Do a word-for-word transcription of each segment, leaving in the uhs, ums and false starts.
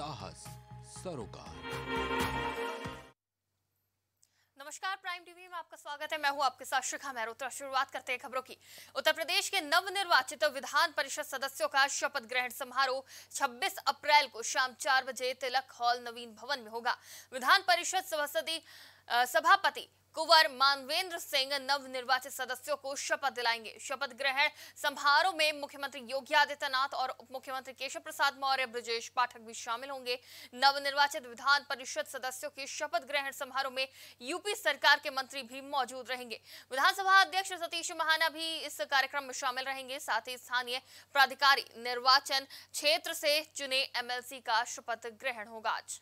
साहस सरोकार। नमस्कार, प्राइम टीवी में आपका स्वागत है। मैं हूं आपके साथ शिखा मेरोत्रा। शुरुआत करते हैं खबरों की। उत्तर प्रदेश के नवनिर्वाचित विधान परिषद सदस्यों का शपथ ग्रहण समारोह छब्बीस अप्रैल को शाम चार बजे तिलक हॉल नवीन भवन में होगा। विधान परिषद सभासदी सभापति कंवर मानवेंद्र सिंह नवनिर्वाचित सदस्यों को शपथ दिलाएंगे। शपथ ग्रहण समारोह में मुख्यमंत्री योगी आदित्यनाथ और उप मुख्यमंत्री केशव प्रसाद मौर्य, बृजेश पाठक भी शामिल होंगे। नवनिर्वाचित विधान परिषद सदस्यों के शपथ ग्रहण समारोह में यूपी सरकार के मंत्री भी मौजूद रहेंगे। विधानसभा अध्यक्ष सतीश महाना भी इस कार्यक्रम में शामिल रहेंगे। साथ ही स्थानीय प्राधिकारी निर्वाचन क्षेत्र से चुने एमएलसी का शपथ ग्रहण होगा। आज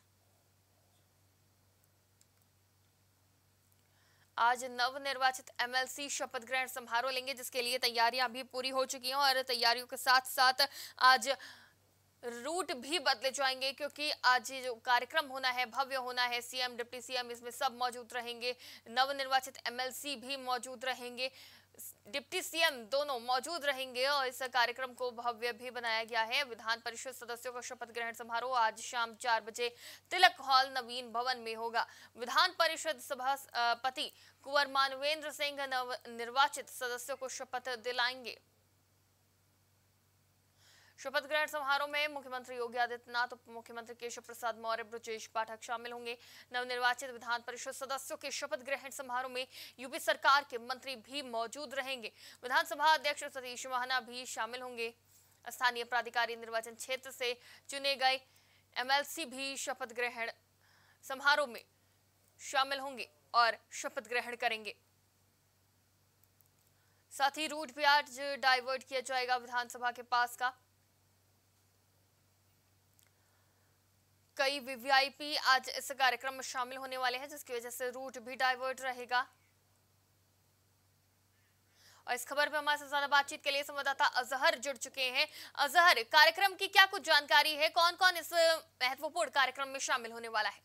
आज नवनिर्वाचित एमएलसी शपथ ग्रहण समारोह लेंगे, जिसके लिए तैयारियां भी पूरी हो चुकी हैं और तैयारियों के साथ साथ आज रूट भी बदले जाएंगे, क्योंकि आज जो कार्यक्रम होना है, भव्य होना है। सीएम, डिप्टी सीएम इसमें सब मौजूद रहेंगे। नवनिर्वाचित एमएलसी भी मौजूद रहेंगे, डिप्टी सीएम दोनों मौजूद रहेंगे और इस कार्यक्रम को भव्य भी बनाया गया है। विधान परिषद सदस्यों का शपथ ग्रहण समारोह आज शाम चार बजे तिलक हॉल नवीन भवन में होगा। विधान परिषद सभापति कंवर मानवेंद्र सिंह नव निर्वाचित सदस्यों को शपथ दिलाएंगे। शपथ ग्रहण समारोह में मुख्यमंत्री योगी आदित्यनाथ, उप मुख्यमंत्री केशव प्रसाद मौर्य, बृजेश पाठक शामिल होंगे। नवनिर्वाचित विधान परिषद सदस्यों के शपथ ग्रहण समारोह में यूपी सरकार के मंत्री भी मौजूद रहेंगे। विधानसभा अध्यक्ष सतीश महाना भी शामिल होंगे। स्थानीय प्राधिकारी निर्वाचन क्षेत्र से चुने गए एमएलसी भी शपथ ग्रहण समारोह में शामिल होंगे और शपथ ग्रहण करेंगे। साथ ही रूट भी आज डाइवर्ट किया जाएगा विधानसभा के पास का। कई वीवीआईपी आज इस कार्यक्रम में शामिल होने वाले हैं, जिसकी वजह से रूट भी डाइवर्ट रहेगा। और इस खबर पे हमारे साथ ज्यादा बातचीत के लिए संवाददाता अजहर जुड़ चुके हैं। अजहर, कार्यक्रम की क्या कुछ जानकारी है? कौन कौन इस महत्वपूर्ण कार्यक्रम में शामिल होने वाला है?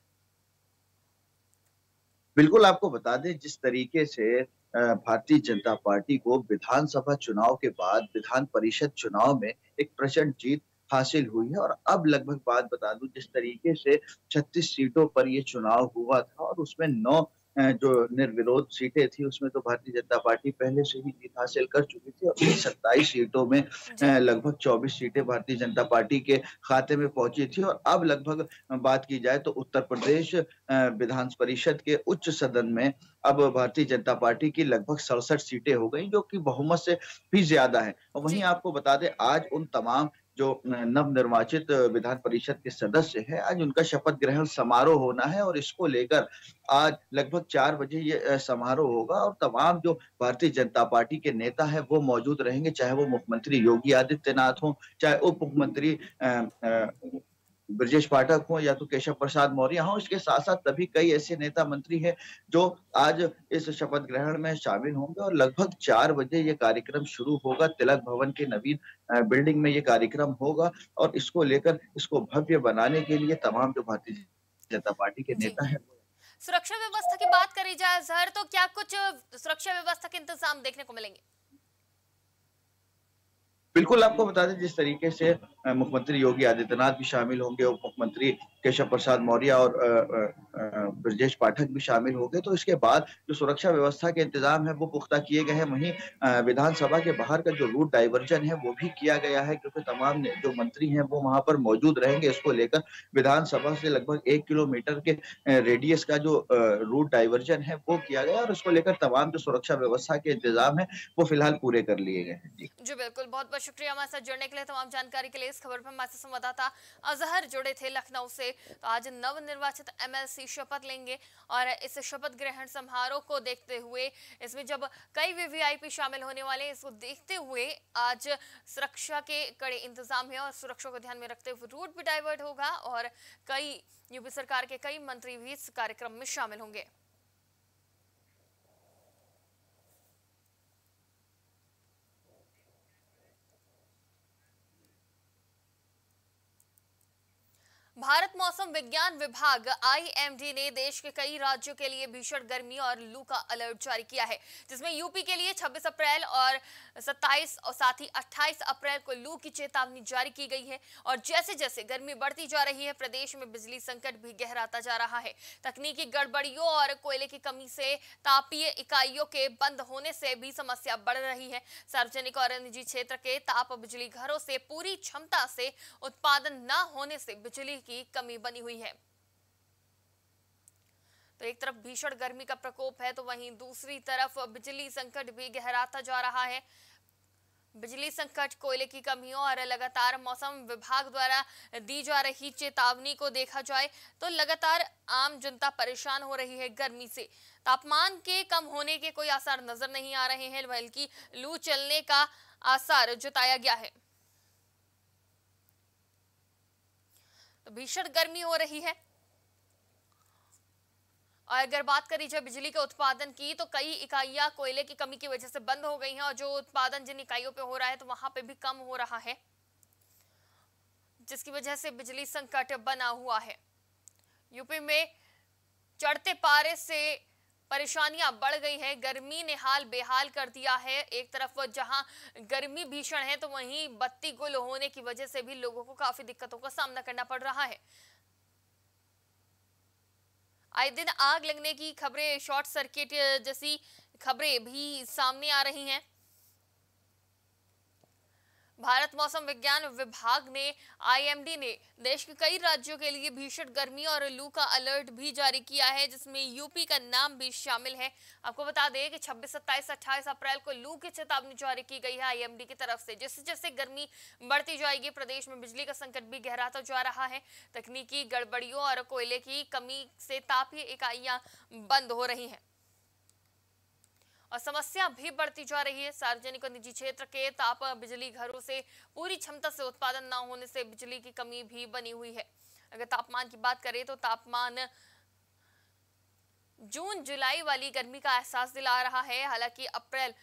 बिल्कुल, आपको बता दें, जिस तरीके से भारतीय जनता पार्टी को विधानसभा चुनाव के बाद विधान परिषद चुनाव में एक प्रचंड जीत हासिल हुई है और अब लगभग बात बता दूं, जिस तरीके से छत्तीस सीटों पर ये चुनाव हुआ था और उसमें नौ जो निर्विरोध सीटें थी उसमें तो भारतीय जनता पार्टी पहले से ही जीत हासिल कर चुकी थी और सत्ताईस सीटों में लगभग चौबीस सीटें भारतीय जनता पार्टी के खाते में पहुंची थी। और अब लगभग बात की जाए तो उत्तर प्रदेश विधान परिषद के उच्च सदन में अब भारतीय जनता पार्टी की लगभग सड़सठ सीटें हो गई, जो कि बहुमत से भी ज्यादा है। और वहीं आपको बता दें, आज उन तमाम जो नवनिर्वाचित विधान परिषद के सदस्य हैं, आज उनका शपथ ग्रहण समारोह होना है और इसको लेकर आज लगभग चार बजे ये समारोह होगा और तमाम जो भारतीय जनता पार्टी के नेता हैं वो मौजूद रहेंगे, चाहे वो मुख्यमंत्री योगी आदित्यनाथ हों, चाहे उप मुख्यमंत्री बृजेश पाठक हो या तो केशव प्रसाद मौर्य हो। इसके साथ साथ तभी कई ऐसे नेता मंत्री हैं जो आज इस शपथ ग्रहण में शामिल होंगे और लगभग चार बजे ये कार्यक्रम शुरू होगा। तिलक भवन के नवीन बिल्डिंग में ये कार्यक्रम होगा और इसको लेकर इसको भव्य बनाने के लिए तमाम जो भारतीय जनता पार्टी के नेता हैं। सुरक्षा व्यवस्था की बात करी जाए जहर, तो क्या कुछ सुरक्षा व्यवस्था के इंतजाम देखने को मिलेंगे? बिल्कुल, आपको बता दें, जिस तरीके से मुख्यमंत्री योगी आदित्यनाथ भी शामिल होंगे, उप मुख्यमंत्री केशव प्रसाद मौर्य और बृजेश पाठक भी शामिल होंगे, तो इसके बाद जो सुरक्षा व्यवस्था के इंतजाम है वो पुख्ता किए गए हैं। वहीं विधानसभा के बाहर का जो रूट डाइवर्जन है वो भी किया गया है, क्योंकि तमाम जो मंत्री हैं वो वहाँ पर मौजूद रहेंगे। इसको लेकर विधानसभा से लगभग एक किलोमीटर के रेडियस का जो रूट डाइवर्जन है वो किया गया और इसको लेकर तमाम जो सुरक्षा व्यवस्था के इंतजाम है वो फिलहाल पूरे कर लिए गए हैं। जी बिल्कुल, बहुत बहुत शुक्रिया हमारे साथ जुड़ने के लिए। तमाम जानकारी के लिए इस खबर पर हमारे संवाददाता अजहर जुड़े थे लखनऊ से। तो आज नवनिर्वाचित एमएलसी शपथ लेंगे और इस शपथ ग्रहण समारोह को देखते हुए, इसमें जब कई वीवीआईपी शामिल होने वाले, इसको देखते हुए आज सुरक्षा के कड़े इंतजाम है और सुरक्षा को ध्यान में रखते हुए रूट भी डाइवर्ट होगा और कई यूपी सरकार के कई मंत्री भी इस कार्यक्रम में शामिल होंगे। भारत मौसम विज्ञान विभाग आई एम डी ने देश के कई राज्यों के लिए भीषण गर्मी और लू का अलर्ट जारी किया है, जिसमें यूपी के लिए छब्बीस अप्रैल और सत्ताईस और साथ ही अट्ठाईस अप्रैल को लू की चेतावनी जारी की गई है। और जैसे जैसे गर्मी बढ़ती जा रही है, प्रदेश में बिजली संकट भी गहराता जा रहा है। तकनीकी गड़बड़ियों और कोयले की कमी से तापीय इकाइयों के बंद होने से भी समस्या बढ़ रही है। सार्वजनिक और निजी क्षेत्र के ताप बिजली घरों से पूरी क्षमता से उत्पादन न होने से बिजली की कमी बनी हुई है। तो एक तरफ भीषण गर्मी का प्रकोप है, तो वहीं दूसरी तरफ बिजली संकट भी गहराता जा रहा है। बिजली संकट, कोयले की कमियों और लगातार मौसम विभाग द्वारा दी जा रही चेतावनी को देखा जाए तो लगातार आम जनता परेशान हो रही है गर्मी से। तापमान के कम होने के कोई आसार नजर नहीं आ रहे हैं, बल्कि लू चलने का आसार जताया गया है। तो भीषण गर्मी हो रही है। और अगर बात करी जाए बिजली के उत्पादन की, तो कई इकाइयां कोयले की कमी की वजह से बंद हो गई हैं और जो उत्पादन जिन इकाइयों पे हो रहा है तो वहां पे भी कम हो रहा है, जिसकी वजह से बिजली संकट बना हुआ है। यूपी में चढ़ते पारे से परेशानियां बढ़ गई है। गर्मी ने हाल बेहाल कर दिया है। एक तरफ जहां गर्मी भीषण है, तो वहीं बत्ती गुल होने की वजह से भी लोगों को काफी दिक्कतों का सामना करना पड़ रहा है। आए दिन आग लगने की खबरें, शॉर्ट सर्किट जैसी खबरें भी सामने आ रही हैं। भारत मौसम विज्ञान विभाग ने आई एम डी ने देश के कई राज्यों के लिए भीषण गर्मी और लू का अलर्ट भी जारी किया है, जिसमें यूपी का नाम भी शामिल है। आपको बता दें कि छब्बीस, सत्ताईस, अट्ठाईस अप्रैल को लू की चेतावनी जारी की गई है आई एम डी की तरफ से। जैसे जैसे गर्मी बढ़ती जाएगी, प्रदेश में बिजली का संकट भी गहराता जा रहा है। तकनीकी गड़बड़ियों और कोयले की कमी से तापीय इकाइयां बंद हो रही हैं और समस्या भी बढ़ती जा रही है। सार्वजनिक और निजी क्षेत्र के ताप बिजली घरों से पूरी क्षमता से उत्पादन न होने से बिजली की कमी भी बनी हुई है। अगर तापमान की बात करें तो तापमान जून जुलाई वाली गर्मी का एहसास दिला रहा है। हालांकि अप्रैल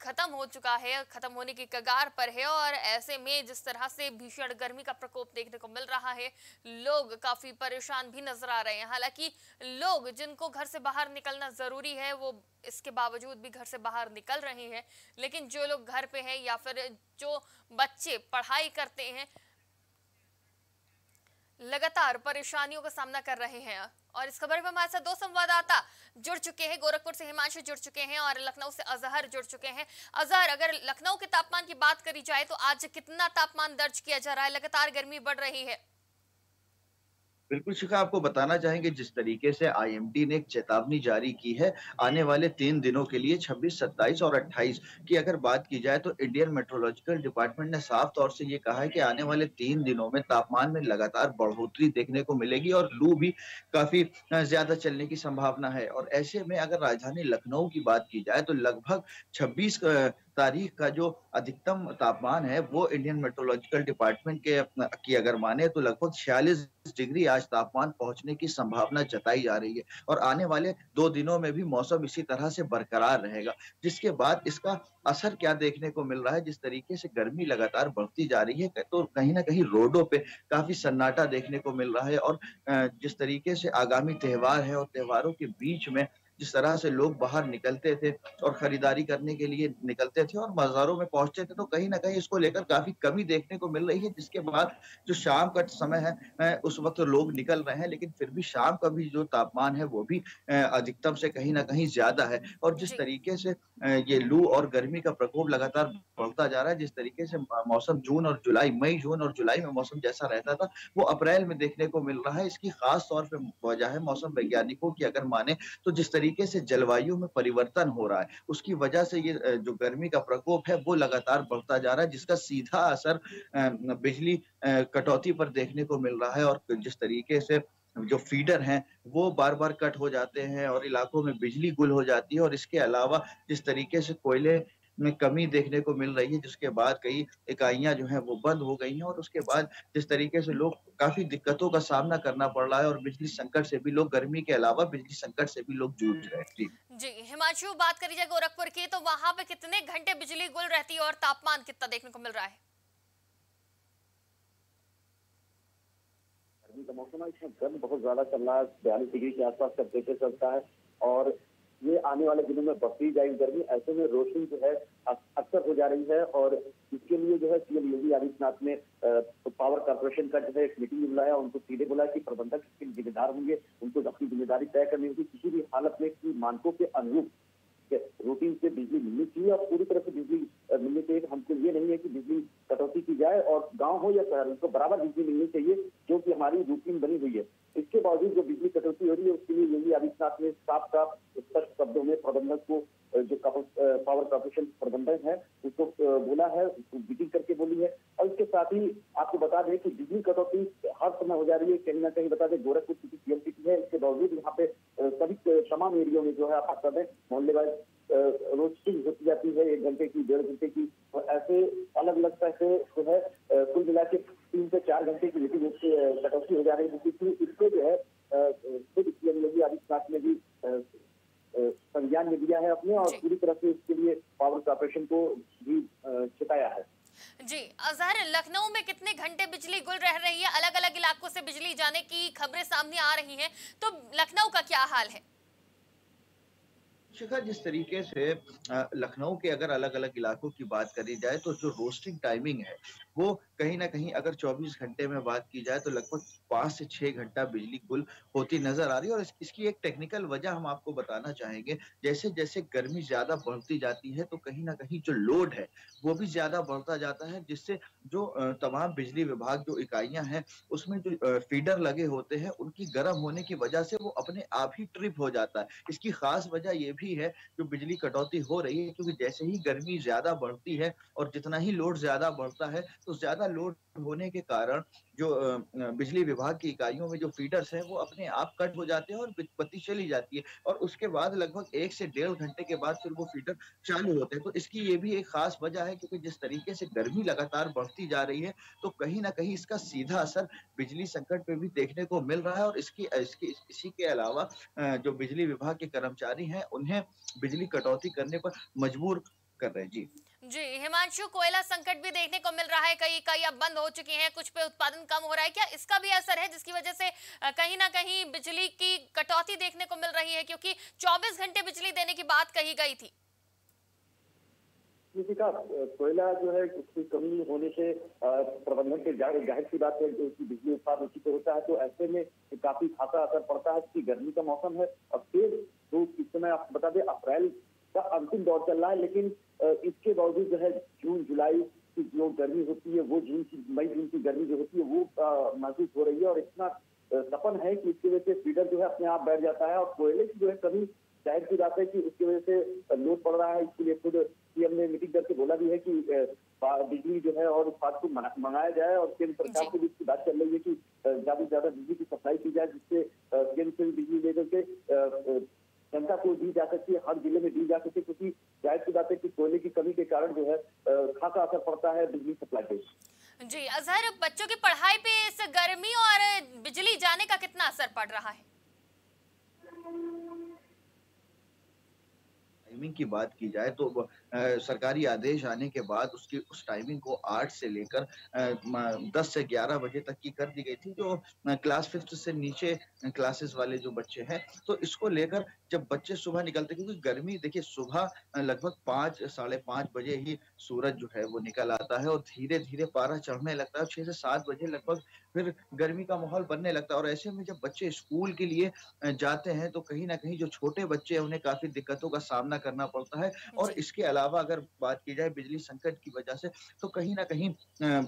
खत्म हो चुका है, खत्म होने की कगार पर है और ऐसे में जिस तरह से भीषण गर्मी का प्रकोप देखने को मिल रहा है, लोग काफी परेशान भी नजर आ रहे हैं। हालांकि लोग जिनको घर से बाहर निकलना जरूरी है, वो इसके बावजूद भी घर से बाहर निकल रहे हैं, लेकिन जो लोग घर पे हैं या फिर जो बच्चे पढ़ाई करते हैं, लगातार परेशानियों का सामना कर रहे हैं। और इस खबर में हमारे साथ दो संवाददाता जुड़ चुके हैं। गोरखपुर से हिमांशु जुड़ चुके हैं और लखनऊ से अजहर जुड़ चुके हैं। अजहर, अगर लखनऊ के तापमान की बात करी जाए तो आज कितना तापमान दर्ज किया जा रहा है? लगातार गर्मी बढ़ रही है। बिल्कुल शिखा, आपको बताना चाहेंगे जिस तरीके से आई एम डी ने एक चेतावनी जारी की है आने वाले तीन दिनों के लिए छब्बीस, सत्ताईस और अट्ठाईस की अगर बात की जाए तो इंडियन मेट्रोलॉजिकल डिपार्टमेंट ने साफ तौर से ये कहा है कि आने वाले तीन दिनों में तापमान में लगातार बढ़ोतरी देखने को मिलेगी और लू भी काफी ज्यादा चलने की संभावना है। और ऐसे में अगर राजधानी लखनऊ की बात की जाए तो लगभग छब्बीस तारीख का जो अधिकतम तापमान है वो इंडियन मेट्रोलॉजिकल डिपार्टमेंट के की अगर माने तो लगभग छियालीस डिग्री आज तापमान पहुंचने की संभावना जताई जा रही है। और आने वाले दो दिनों में भी मौसम इसी तरह से बरकरार रहेगा, जिसके बाद इसका असर क्या देखने को मिल रहा है, जिस तरीके से गर्मी लगातार बढ़ती जा रही है तो कहीं ना कहीं रोडों पे काफी सन्नाटा देखने को मिल रहा है। और जिस तरीके से आगामी त्यौहार है और त्यौहारों के बीच में जिस तरह से लोग बाहर निकलते थे और खरीदारी करने के लिए निकलते थे और बाजारों में पहुंचते थे, तो कहीं ना कहीं इसको लेकर काफी कमी देखने को मिल रही है, जिसके बाद जो शाम का समय है उस वक्त लोग निकल रहे हैं, लेकिन फिर भी शाम का भी जो तापमान है वो भी अधिकतम से कहीं ना कहीं ज्यादा है। और जिस तरीके से ये लू और गर्मी का प्रकोप लगातार बढ़ता जा रहा है, जिस तरीके से मौसम जून और जुलाई मई जून और जुलाई में मौसम जैसा रहता था वो अप्रैल में देखने को मिल रहा है। इसकी खास तौर पर वजह है मौसम वैज्ञानिकों की अगर माने तो जिस तरीके से जलवायु में परिवर्तन हो रहा है, उसकी वजह से ये जो गर्मी का प्रकोप है वो लगातार बढ़ता जा रहा है, जिसका सीधा असर बिजली कटौती पर देखने को मिल रहा है। और जिस तरीके से जो फीडर हैं वो बार बार कट हो जाते हैं और इलाकों में बिजली गुल हो जाती है। और इसके अलावा जिस तरीके से कोयले में कमी देखने को मिल रही है, जिसके बाद कई इकाइयां जो है वो बंद हो गई हैं और उसके बाद जिस तरीके से लोग काफी दिक्कतों का सामना करना पड़ रहा है और बिजली संकट से भी लोग, गर्मी के अलावा बिजली संकट से भी लोग जूझ रहे हैं। जी जी हिमांशु, बात करी जाए गोरखपुर की तो वहां पे कितने घंटे बिजली गुल रहती है और तापमान कितना देखने को मिल रहा है? गर्मी का मौसम है, इसमें गर्म बहुत ज्यादा चल रहा है, बयालीस डिग्री के आसपास टेम्परेचर चलता है और ये आने वाले दिनों में बढ़ती जाएगी गर्मी। ऐसे में रोशनी जो है अक्सर हो जा रही है और इसके लिए जो है सीएम योगी आदित्यनाथ ने पावर कॉर्पोरेशन का जो है एक मीटिंग बुलाया, उनको सीधे बुलाया कि प्रबंधक इसके जिम्मेदार होंगे, उनको अपनी जिम्मेदारी तय करनी होगी किसी भी हालत में कि मानकों के अनुरूप रूटीन से बिजली मिलनी चाहिए और पूरी तरह से बिजली मिलनी चाहिए। हमको ये नहीं है कि बिजली कटौती की जाए और गांव हो या शहर उनको बराबर बिजली मिलनी चाहिए जो कि हमारी रूटीन बनी हुई है। इसके बावजूद जो बिजली कटौती हो रही है उसके लिए योगी आदित्यनाथ ने साफ साफ स्पष्ट शब्दों में प्रबंधक को, जो पावर कॉर्पोरेशन प्रबंधक है उसको बोला है, उसको मीटिंग करके बोली है। और इसके साथ ही आपको बता दें कि बिजली कटौती हर समय हो जा रही है, कहीं ना कहीं बता दें गोरखपुर सिटी पीएम सिटी है, इसके बावजूद यहाँ पे सभी तमाम एरियो में जो है आप बता दें मोहल्ले वाइज रोस्टिंग होती जाती है एक घंटे की, डेढ़ घंटे की, और ऐसे अलग अलग तरह से जो है कुल मिला के तीन से चार घंटे की बिजली कटौती हो जा रही है, जिसकी इसको जो है खुद पीएम योगी आदित्यनाथ ने भी संज्ञान में दिया है अपने और पूरी तरह से इसके लिए पावर कॉर्पोरेशन को भी चेताया है। जी अजहर, लखनऊ में कितने घंटे बिजली गुल रह रही है? अलग अलग इलाकों से बिजली जाने की खबरें सामने आ रही हैं, तो लखनऊ का क्या हाल है? शिखा, जिस तरीके से लखनऊ के अगर अलग अलग इलाकों की बात करी जाए तो जो रोस्टिंग टाइमिंग है वो कहीं ना कहीं अगर चौबीस घंटे में बात की जाए तो लगभग पाँच से छः घंटा बिजली गुल होती नजर आ रही है। और इस, इसकी एक टेक्निकल वजह हम आपको बताना चाहेंगे। जैसे जैसे गर्मी ज़्यादा बढ़ती जाती है तो कहीं ना कहीं जो लोड है वो भी ज़्यादा बढ़ता जाता है, जिससे जो तमाम बिजली विभाग जो इकाइयाँ हैं उसमें जो फीडर लगे होते हैं उनकी गर्म होने की वजह से वो अपने आप ही ट्रिप हो जाता है। इसकी खास वजह ये भी है जो बिजली कटौती हो रही है, क्योंकि जैसे ही गर्मी ज़्यादा बढ़ती है और जितना ही लोड ज़्यादा बढ़ता है तो ज्यादा लोड होने के कारण जो बिजली विभाग की इकाइयों में जो फीडर्स हैं वो अपने आप कट हो जाते हैं और बत्ती चली जाती है और उसके बाद लगभग एक से डेढ़ घंटे के बाद फिर वो फीडर चालू होते हैं। तो इसकी ये भी एक खास वजह है, क्योंकि जिस तरीके से गर्मी लगातार बढ़ती जा रही है तो कहीं ना कहीं इसका सीधा असर बिजली संकट पे भी देखने को मिल रहा है। और इसकी इसकी इसी के अलावा जो बिजली विभाग के कर्मचारी हैं उन्हें बिजली कटौती करने पर मजबूर कर रहे हैं। जी जी हिमांशु, कोयला संकट भी देखने को मिल रहा है, कई कई अब बंद हो चुकी हैं, कुछ पे उत्पादन कम हो रहा है, क्या इसका भी असर है जिसकी वजह से कहीं ना कहीं बिजली की कटौती देखने को मिल रही है, क्योंकि चौबीस घंटे बिजली देने की बात कही गई थी? कोयला जो है उसकी कमी होने से प्रबंधन के जाहिर सी बात है उसकी बिजली उत्पादन उसी पे होता है, तो ऐसे में काफी खासा असर पड़ता है। इसकी गर्मी का मौसम है और तेज धूप, इस समय आप बता दें अप्रैल का अंतिम दौर चल रहा है, लेकिन इसके बावजूद जो है जून जुलाई की जो गर्मी होती है वो जून की मई जून की गर्मी जो होती है वो महसूस हो रही है और इतना सपन है कि इसकी वजह से फीडर जो है अपने आप बैठ जाता है और कोयले की जो है कमी जाहिर की बात है कि उसकी वजह से लोड पड़ रहा है। इसके लिए खुद पीएम ने मीटिंग करके बोला भी है कि बिजली जो है और उत्पाद को मंगाया जाए और केंद्र सरकार से भी इसकी बात चल रही है कि ज्यादा से ज्यादा बिजली की सप्लाई की जाए, जिससे केंद्र से भी बिजली ले करके जनता को दी जा सकती है, हर जिले में दी जा सकती है, क्योंकि जाहिर सी बात है कि कोयले की कमी के कारण जो है खासा असर पड़ता है बिजली सप्लाई पे। जी अजहर, बच्चों की पढ़ाई पे इस गर्मी और बिजली जाने का कितना असर पड़ रहा है? टाइमिंग की बात की जाए तो आ, सरकारी आदेश आने के बाद उसकी उस टाइमिंग को आठ से लेकर दस से ग्यारह बजे तक की कर दी गई थी, जो क्लास फिफ्थ से नीचे क्लासेस वाले जो बच्चे हैं। तो इसको लेकर जब बच्चे सुबह निकलते, क्योंकि गर्मी देखिए सुबह लगभग पाँच साढ़े पाँच बजे ही सूरज जो है वो निकल आता है और धीरे धीरे पारा चढ़ने लगता है, छः से सात बजे लगभग फिर गर्मी का माहौल बनने लगता है। और ऐसे में जब बच्चे स्कूल के लिए जाते हैं तो कहीं ना कहीं जो छोटे बच्चे हैं उन्हें काफ़ी दिक्कतों का सामना करना पड़ता है। और इसके अलावा अगर बात की जाए बिजली संकट की वजह से तो कहीं ना कहीं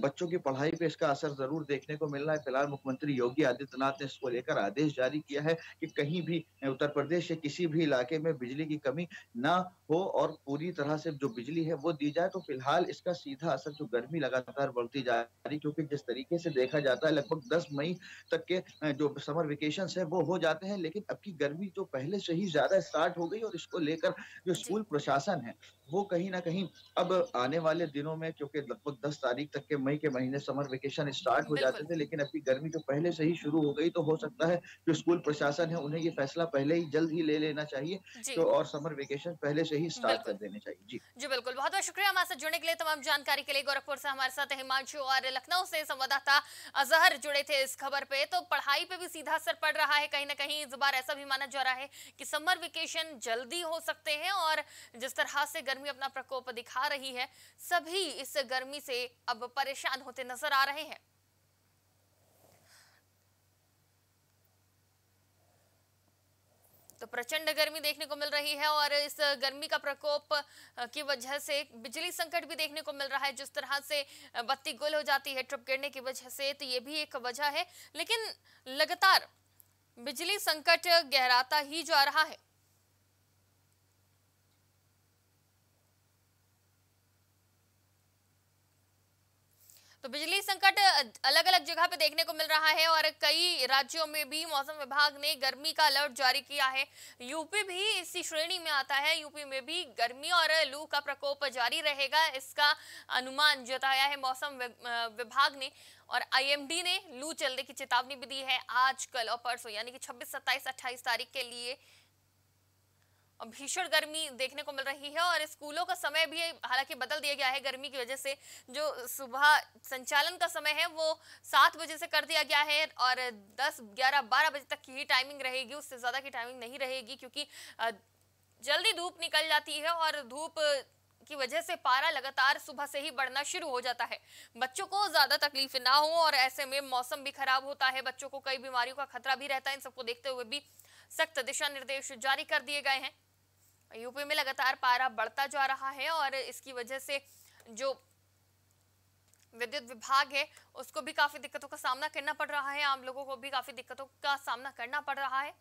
बच्चों की पढ़ाई पे इसका असर जरूर देखने को मिल रहा है। फिलहाल मुख्यमंत्री योगी आदित्यनाथ ने इसको लेकर आदेश जारी किया है कि कहीं भी उत्तर प्रदेश के किसी भी इलाके में बिजली की कमी ना हो और पूरी तरह से जो बिजली है वो दी जाए। तो फिलहाल इसका सीधा असर जो गर्मी लगातार बढ़ती जा रही है, क्योंकि जिस तरीके से देखा जाता है लगभग दस मई तक के जो समर वेकेशंस है वो हो जाते हैं, लेकिन अब की गर्मी जो पहले से ही ज्यादा स्टार्ट हो गई और इसको लेकर जो स्कूल प्रशासन है वो कहीं ना कहीं अब आने वाले दिनों में, क्योंकि लगभग दस तारीख तक के मई के महीने समर वेकेशन स्टार्ट हो जाते थे, लेकिन अब की गर्मी जो पहले से ही शुरू हो गई, तो हो सकता है जो स्कूल प्रशासन है उन्हें ये फैसला पहले ही जल्द ही ले लेना चाहिए तो और समर वेकेशन पहले से ही स्टार्ट कर देने चाहिए। जी जी बिल्कुल, बहुत बहुत शुक्रिया हमारे साथ जुड़ने के लिए। तमाम जानकारी के लिए गोरखपुर से हमारे साथ हिमांशु और लखनऊ से संवाददाता अजहर जुड़े थे इस खबर पे। तो पढ़ाई पे भी सीधा असर पड़ रहा है, कहीं ना कहीं इस बार ऐसा भी माना जा रहा है कि समर वेकेशन जल्दी हो सकते हैं, और जिस तरह से गर्मी अपना प्रकोप दिखा रही है, सभी इस गर्मी से अब परेशान होते नजर आ रहे हैं। तो प्रचंड गर्मी देखने को मिल रही है, और इस गर्मी का प्रकोप की वजह से बिजली संकट भी देखने को मिल रहा है। जिस तरह से बत्ती गुल हो जाती है ट्रिप गिरने की वजह से, तो ये भी एक वजह है, लेकिन लगातार बिजली संकट गहराता ही जा रहा है। तो बिजली संकट अलग अलग जगह पे देखने को मिल रहा है, और कई राज्यों में भी मौसम विभाग ने गर्मी का अलर्ट जारी किया है। यूपी भी इसी श्रेणी में आता है, यूपी में भी गर्मी और लू का प्रकोप जारी रहेगा, इसका अनुमान जताया है मौसम विभाग ने। और आईएमडी ने लू चलने की चेतावनी भी दी है आज, कल और परसों, यानी कि छब्बीस सत्ताईस अट्ठाईस तारीख के लिए भीषण गर्मी देखने को मिल रही है। और स्कूलों का समय भी हालांकि बदल दिया गया है गर्मी की वजह से, जो सुबह संचालन का समय है वो सात बजे से कर दिया गया है, और दस ग्यारह बारह बजे तक की ही टाइमिंग रहेगी, उससे ज्यादा की टाइमिंग नहीं रहेगी, क्योंकि जल्दी धूप निकल जाती है और धूप की वजह से पारा लगातार सुबह से ही बढ़ना शुरू हो जाता है। बच्चों को ज्यादा तकलीफ ना हो, और ऐसे में मौसम भी खराब होता है, बच्चों को कई बीमारियों का खतरा भी रहता है। इन सबको देखते हुए भी सख्त दिशा निर्देश जारी कर दिए गए हैं। यूपी में लगातार पारा बढ़ता जा रहा है, और इसकी वजह से जो विद्युत विभाग है उसको भी काफी दिक्कतों का सामना करना पड़ रहा है, आम लोगों को भी काफी दिक्कतों का सामना करना पड़ रहा है।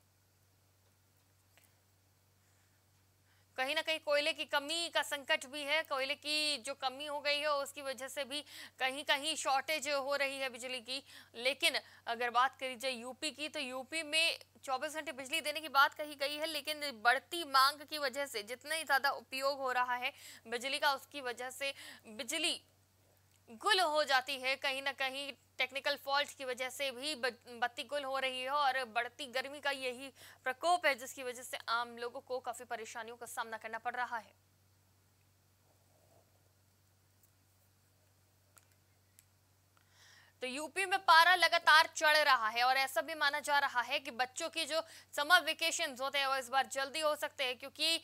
कहीं ना कहीं कोयले की कमी का संकट भी है, कोयले की जो कमी हो गई है उसकी वजह से भी कहीं कहीं शॉर्टेज हो रही है बिजली की। लेकिन अगर बात करी जाए यूपी की, तो यूपी में चौबीस घंटे बिजली देने की बात कही गई है, लेकिन बढ़ती मांग की वजह से जितना ही ज़्यादा उपयोग हो रहा है बिजली का, उसकी वजह से बिजली गुल हो जाती है, कहीं ना कहीं टेक्निकल फॉल्ट की वजह से भी बत्ती गुल हो रही है। और बढ़ती गर्मी का यही प्रकोप है जिसकी वजह से आम लोगों को काफी परेशानियों का सामना करना पड़ रहा है। तो यूपी में पारा लगातार चढ़ रहा है, और ऐसा भी माना जा रहा है कि बच्चों की जो समर वेकेशन होते हैं वो इस बार जल्दी हो सकते हैं, क्योंकि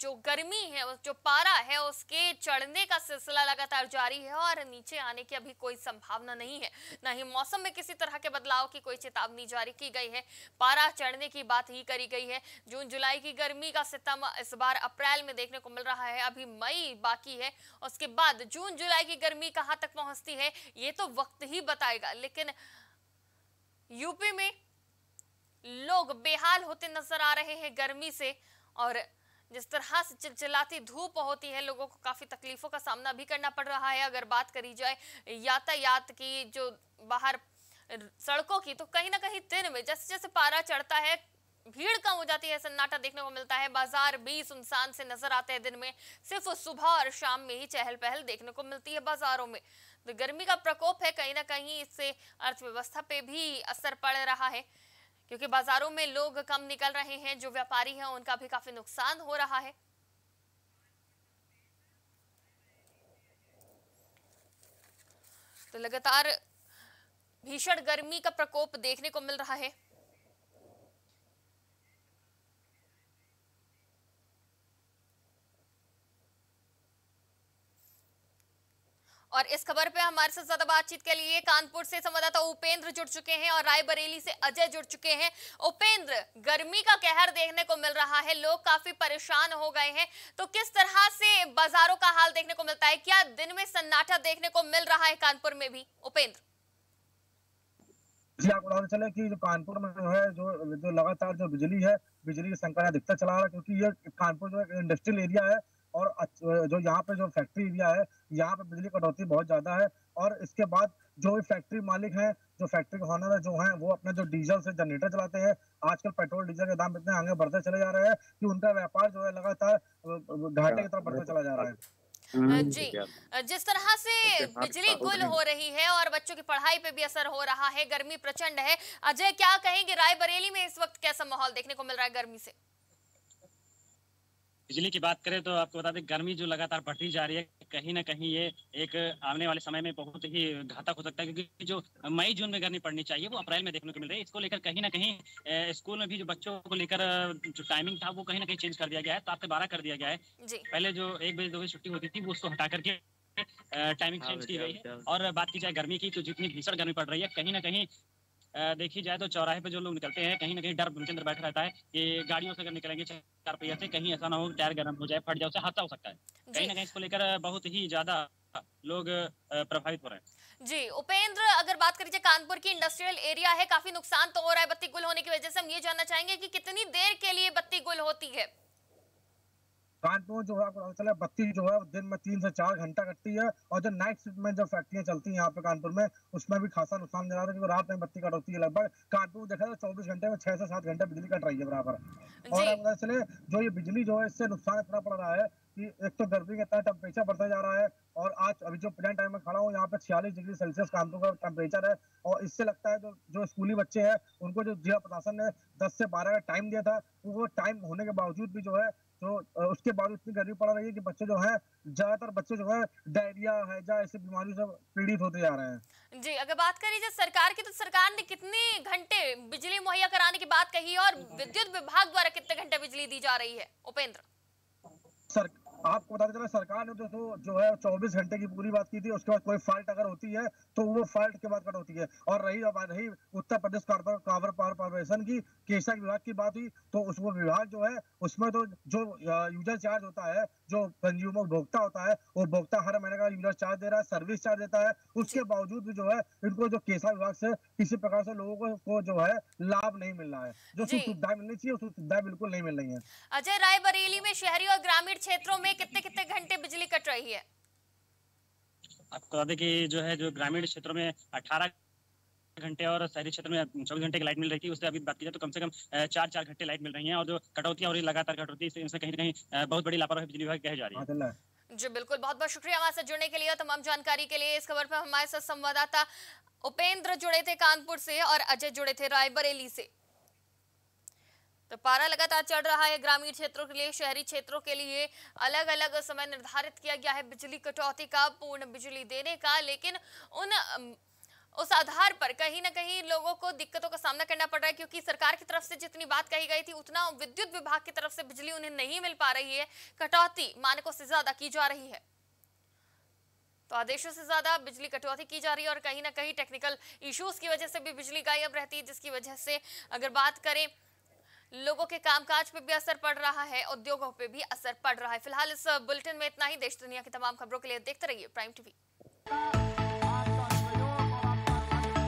जो गर्मी है, जो पारा है, उसके चढ़ने का सिलसिला लगातार जारी है, और नीचे आने की अभी कोई संभावना नहीं है। ना ही मौसम में किसी तरह के बदलाव की कोई चेतावनी जारी की गई है, पारा चढ़ने की बात ही करी गई है। जून जुलाई की गर्मी का सितम इस बार अप्रैल में देखने को मिल रहा है, अभी मई बाकी है, उसके बाद जून जुलाई की गर्मी कहाँ तक पहुँचती है ये तो वक्त ही बताएगा। लेकिन यूपी में लोग बेहाल होते नजर आ रहे हैं गर्मी से, और जिस तरह से चिलचिलाती धूप होती है लोगों को काफी तकलीफों का सामना भी करना पड़ रहा है। अगर बात करी जाए यातायात की, जो बाहर सड़कों की, तो कहीं ना कहीं दिन में जैसे जैसे पारा चढ़ता है भीड़ कम हो जाती है, सन्नाटा देखने को मिलता है, बाजार भी सुनसान से नजर आते हैं। दिन में सिर्फ सुबह और शाम में ही चहल पहल देखने को मिलती है बाजारों में। तो गर्मी का प्रकोप है, कहीं ना कहीं इससे अर्थव्यवस्था पे भी असर पड़ रहा है, क्योंकि बाजारों में लोग कम निकल रहे हैं, जो व्यापारी हैं उनका भी काफी नुकसान हो रहा है। तो लगातार भीषण गर्मी का प्रकोप देखने को मिल रहा है। और इस खबर पे हमारे साथ ज्यादा बातचीत के लिए कानपुर से संवाददाता उपेंद्र जुड़ चुके हैं, और रायबरेली से अजय जुड़ चुके हैं। उपेंद्र, गर्मी का कहर देखने को मिल रहा है, लोग काफी परेशान हो गए हैं, तो किस तरह से बाजारों का हाल देखने को मिलता है, क्या दिन में सन्नाटा देखने को मिल रहा है कानपुर में भी? उपेंद्र जी, आपको पता चले कि जो कानपुर में जो है जो जो लगातार जो बिजली है, बिजली का संकट अधिकतर चला रहा है, क्योंकि ये कानपुर जो है इंडस्ट्रियल एरिया है, और जो यहाँ पे जो फैक्ट्री एरिया है यहाँ पे बिजली कटौती बहुत ज्यादा है। और इसके बाद जो फैक्ट्री मालिक है, जो फैक्ट्री के ऑनर है, जो हैं वो अपने जो डीजल से जनरेटर चलाते हैं, आजकल पेट्रोल डीजल के दाम इतने आगे बढ़ते चले जा रहे हैं कि उनका व्यापार जो है लगातार घाटे की तरफ बढ़ते चला जा रहा है। जी, जिस तरह से बिजली गुल हो रही है और बच्चों की पढ़ाई पे भी असर हो रहा है, गर्मी प्रचंड है। अजय, क्या कहेंगे रायबरेली में इस वक्त कैसा माहौल देखने को मिल रहा है गर्मी से? बिजली की बात करें तो आपको बता दें, गर्मी जो लगातार बढ़ती जा रही है, कहीं ना कहीं ये एक आने वाले समय में बहुत ही घातक हो सकता है, क्योंकि जो मई जून में गर्मी पड़नी चाहिए वो अप्रैल में देखने को मिल रही है। इसको लेकर कहीं ना कहीं स्कूल में भी जो बच्चों को लेकर जो टाइमिंग था वो कहीं ना कहीं चेंज कर दिया गया है, सात से बारह कर दिया गया है। पहले जो एक बजे दो बजे छुट्टी होती थी वो उसको हटा करके टाइमिंग चेंज की गई है। और बात की जाए गर्मी की, तो जितनी भीषण गर्मी पड़ रही है, कहीं ना कहीं देखी जाए तो चौराहे पे जो लोग निकलते हैं कहीं ना कहीं डर उनके अंदर बैठा रहता है कि गाड़ियों से अगर निकलेंगे चार पहिया से कहीं ऐसा ना हो टायर गर्म हो जाए, फट जाए, उससे हादसा हो सकता है। कहीं ना कहीं इसको लेकर बहुत ही ज्यादा लोग प्रभावित हो रहे हैं। जी उपेंद्र, अगर बात करें कानपुर की इंडस्ट्रियल एरिया है, काफी नुकसान तो हो रहा है बत्ती गुल होने की वजह से। हम ये जानना चाहेंगे कि कितनी देर के लिए बत्ती गुल होती है? कानपुर जो है आपको चला बत्ती जो है दिन में तीन से चार घंटा कटती है, और जो नाइट शिफ्ट में जो फैक्ट्रियां चलती हैं यहाँ पे कानपुर में उसमें भी खासा नुकसान दे रहा है, क्योंकि रात में बत्ती कट होती है। लगभग कानपुर देखा जाए चौबीस घंटे में छह से सात घंटे बिजली कट रही है बराबर। और आपको चले जो ये बिजली जो है इससे नुकसान इतना पड़ रहा है कि एक तो गर्मी का टेम्परेचर बढ़ता जा रहा है, और आज अभी जो प्रेजेंट टाइम में खड़ा हूँ यहाँ पे छियालीस डिग्री सेल्सियस कानपुर का टेम्परेचर है। और इससे लगता है जो जो स्कूली बच्चे हैं उनको जो जिला प्रशासन ने दस से बारह का टाइम दिया था, वो टाइम होने के बावजूद भी जो है तो उसके बाद इतनी गर्मी पड़ रही है कि बच्चे जो है, ज्यादातर बच्चे जो है डायरिया है या ऐसी बीमारियों से पीड़ित होते जा रहे हैं। जी, अगर बात करें सरकार की, तो सरकार ने कितने घंटे बिजली मुहैया कराने की बात कही और विद्युत विभाग द्वारा कितने घंटे बिजली दी जा रही है? उपेंद्र, सर आपको बता दें सरकार ने तो जो है चौबीस घंटे की पूरी बात की थी, उसके बाद कोई फॉल्ट अगर होती है तो वो फॉल्ट के बाद कट होती है। और रही रही उत्तर प्रदेश कांवर पावर कॉर्पोरेशन की केशव विभाग की बात हुई, तो उसमें विभाग जो है उसमें तो जो यूजर चार्ज होता है, जो कंज्यूमर उपभोक्ता होता है, वो उपभोक्ता हर महीने का यूजर चार्ज दे रहा है, सर्विस चार्ज देता है। उसके बावजूद भी जो है इनको जो केशव विभाग से किसी प्रकार से लोगों को जो है लाभ नहीं मिल रहा है, जो सुविधा मिलनी चाहिए सुविधा बिल्कुल नहीं मिल रही है। अजय, रायबरेली में शहरी और ग्रामीण क्षेत्रों में कितने कितने घंटे बिजली कट रही है? आपको बता दें कि जो है जो ग्रामीण क्षेत्रों में अठारह घंटे और शहरी क्षेत्र में चौबीस घंटे की लाइट मिल रही थी, उससे अभी बात की जाए तो कम से कम चार चार घंटे लाइट मिल रही है। और जो कटौती और लगातार कटौती, इससे कहीं ना कहीं बहुत बड़ी लापरवाही बिजली विभाग कही जा रही है। जी बिल्कुल, बहुत बहुत शुक्रिया हमारे साथ जुड़ने के लिए और तमाम जानकारी के लिए। इस खबर पर हमारे साथ संवाददाता उपेंद्र जुड़े थे कानपुर से और अजय जुड़े थे रायबरेली से। तो पारा लगातार चढ़ रहा है, ग्रामीण क्षेत्रों के लिए, शहरी क्षेत्रों के लिए अलग अलग समय निर्धारित किया गया है बिजली कटौती का, पूर्ण बिजली देने का, लेकिन उन उस आधार पर कहीं ना कहीं लोगों को दिक्कतों का सामना करना पड़ रहा है, क्योंकि सरकार की तरफ से जितनी बात कही गई थी उतना विद्युत विभाग की तरफ से बिजली उन्हें नहीं मिल पा रही है। कटौती मानकों से ज्यादा की जा रही है, तो आदेशों से ज्यादा बिजली कटौती की जा रही है, और कहीं ना कहीं टेक्निकल इश्यूज की वजह से भी बिजली गायब रहती है, जिसकी वजह से अगर बात करें लोगों के कामकाज पे भी असर पड़ रहा है, उद्योगों पे भी असर पड़ रहा है। फिलहाल इस बुलेटिन में इतना ही। देश दुनिया की तमाम खबरों के लिए देखते रहिए प्राइम टीवी।